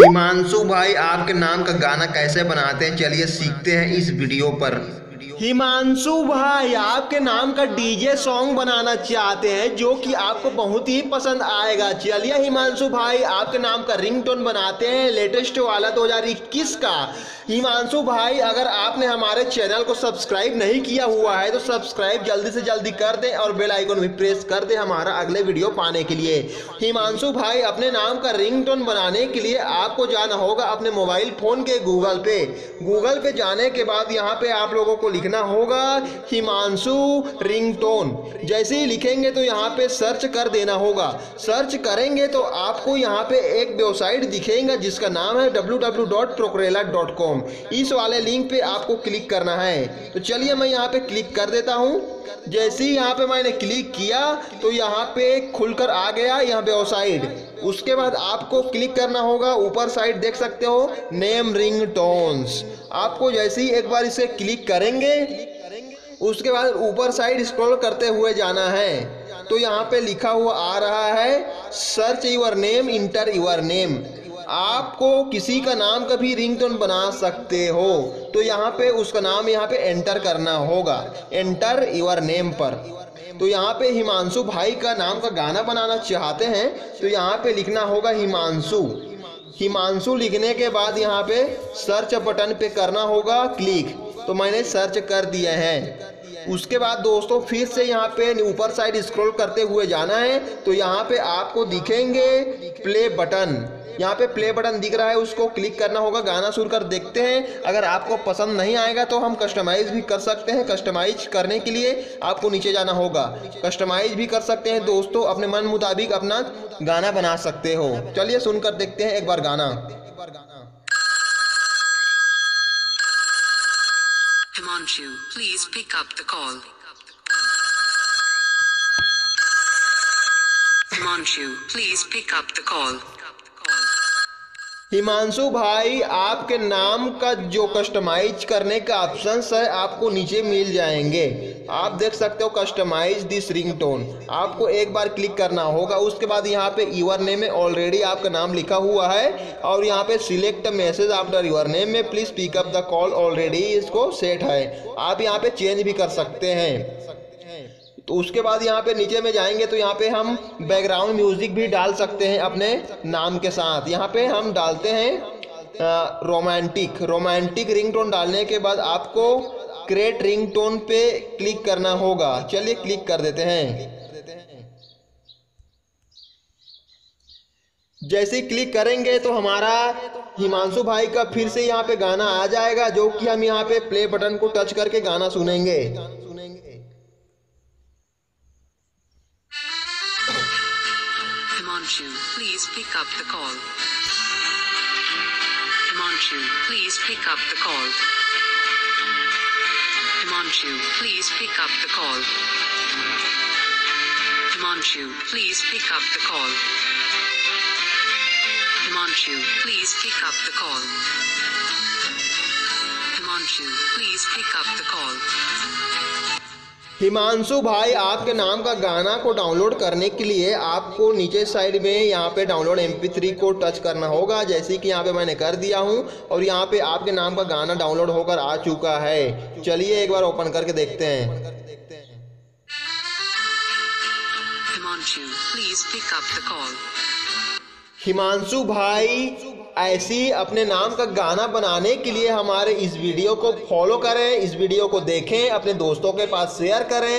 हिमांशु भाई आपके नाम का गाना कैसे बनाते हैं, चलिए सीखते हैं इस वीडियो पर। हिमांशु भाई आपके नाम का डीजे सॉन्ग बनाना चाहते हैं जो कि आपको बहुत ही पसंद आएगा। चलिए हिमांशु भाई आपके नाम का रिंगटोन बनाते हैं, लेटेस्ट वाला 2021 का। हिमांशु भाई अगर आपने हमारे चैनल को सब्सक्राइब नहीं किया हुआ है तो सब्सक्राइब जल्दी से जल्दी कर दें और बेल आइकन भी प्रेस कर दें हमारा अगले वीडियो पाने के लिए। हिमांशु भाई अपने नाम का रिंगटोन बनाने के लिए आपको जाना होगा अपने मोबाइल फ़ोन के गूगल पे जाने के बाद यहाँ पे आप लोगों को लिखना होगा हिमांशु रिंगटोन। जैसे ही लिखेंगे तो यहाँ पे सर्च कर देना होगा। सर्च करेंगे तो आपको यहाँ पे एक वेबसाइट दिखेगा जिसका नाम है www.prokarela.com। इस वाले लिंक पे आपको क्लिक करना है, तो चलिए मैं यहाँ पे क्लिक कर देता हूँ। जैसे ही यहाँ पे मैंने क्लिक किया तो यहाँ पे खुलकर आ गया यहाँ वेबसाइट। उसके बाद आपको क्लिक करना होगा, ऊपर साइड देख सकते हो नेम रिंगटोन्स। आपको जैसे ही एक बार इसे क्लिक करेंगे उसके बाद ऊपर साइड स्क्रॉल करते हुए जाना है, तो यहाँ पे लिखा हुआ आ रहा है search your name, enter your name. आपको किसी का नाम का भी रिंगटोन बना सकते हो, तो यहाँ पे उसका नाम यहाँ पे एंटर करना होगा, एंटर योर नेम पर। तो यहाँ पे हिमांशु भाई का नाम का गाना बनाना चाहते हैं तो यहाँ पे लिखना होगा हिमांशु लिखने के बाद यहाँ पे सर्च बटन पे करना होगा क्लिक। तो मैंने सर्च कर दिया है। उसके बाद दोस्तों फिर से यहाँ पे ऊपर साइड स्क्रॉल करते हुए जाना है, तो यहाँ पे आपको दिखेंगे प्ले बटन। यहाँ पे प्ले बटन दिख रहा है, उसको क्लिक करना होगा। गाना सुन कर देखते हैं, अगर आपको पसंद नहीं आएगा तो हम कस्टमाइज़ भी कर सकते हैं। कस्टमाइज करने के लिए आपको नीचे जाना होगा, कस्टमाइज भी कर सकते हैं। दोस्तों अपने मन मुताबिक अपना गाना बना सकते हो। चलिए सुनकर देखते हैं एक बार गाना। Himanshu, please pick up the call. Himanshu, please pick up the call. Himanshu भाई आपके नाम का जो कस्टमाइज करने का ऑप्शंस है आपको नीचे मिल जाएंगे। आप देख सकते हो कस्टमाइज दिस रिंगटोन, आपको एक बार क्लिक करना होगा। उसके बाद यहाँ पे यूर नेम में ऑलरेडी आपका नाम लिखा हुआ है और यहाँ पे select message after your name में please pick up the call already इसको सेट है। आप यहाँ पे चेंज भी कर सकते हैं। तो उसके बाद यहाँ पे नीचे में जाएंगे तो यहाँ पे हम बैकग्राउंड म्यूजिक भी डाल सकते हैं अपने नाम के साथ। यहाँ पे हम डालते हैं रोमांटिक रिंगटोन। डालने के बाद आपको क्रिएट रिंगटोन पे क्लिक करना होगा। चलिए क्लिक कर देते हैं। जैसे ही क्लिक करेंगे तो हमारा हिमांशु भाई का फिर से यहाँ पे गाना आ जाएगा, जो कि हम यहाँ पे प्ले बटन को टच करके गाना सुनेंगे। Himanshu, please pick up the call. Himanshu, please pick up the call. Himanshu, please pick up the call. Himanshu, please pick up the call. Himanshu, please pick up the call. Himanshu, please pick up the call. Himanshu भाई आपके नाम का गाना को download करने के लिए आपको नीचे साइड में यहाँ पे डाउनलोड MP3 को टच करना होगा, जैसे कि यहाँ पे मैंने कर दिया हूँ और यहाँ पे आपके नाम का गाना डाउनलोड होकर आ चुका है। चलिए एक बार ओपन करके देखते हैं। हिमांशु भाई ऐसी अपने नाम का गाना बनाने के लिए हमारे इस वीडियो को फॉलो करें, इस वीडियो को देखें, अपने दोस्तों के पास शेयर करें।